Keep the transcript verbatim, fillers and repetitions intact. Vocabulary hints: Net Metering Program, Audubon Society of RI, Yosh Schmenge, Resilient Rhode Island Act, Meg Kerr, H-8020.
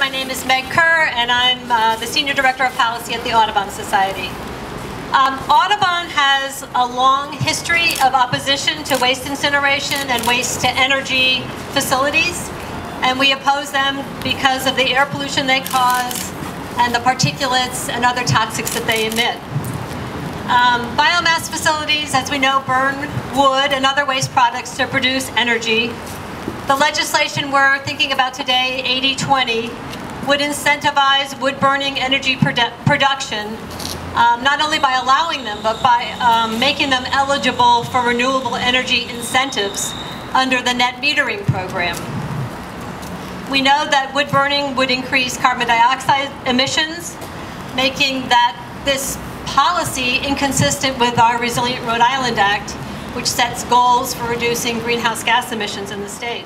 and my name is Meg Kerr, and I'm uh, the Senior Director of Policy at the Audubon Society. Um, Audubon has a long history of opposition to waste incineration and waste to energy facilities, and we oppose them because of the air pollution they cause and the particulates and other toxics that they emit. Um, biomass facilities, as we know, burn wood and other waste products to produce energy. The legislation we're thinking about today, eighty twenty, would incentivize wood-burning energy produ production, um, not only by allowing them, but by um, making them eligible for renewable energy incentives under the Net Metering Program. We know that wood burning would increase carbon dioxide emissions, making that this policy inconsistent with our Resilient Rhode Island Act, which sets goals for reducing greenhouse gas emissions in the state.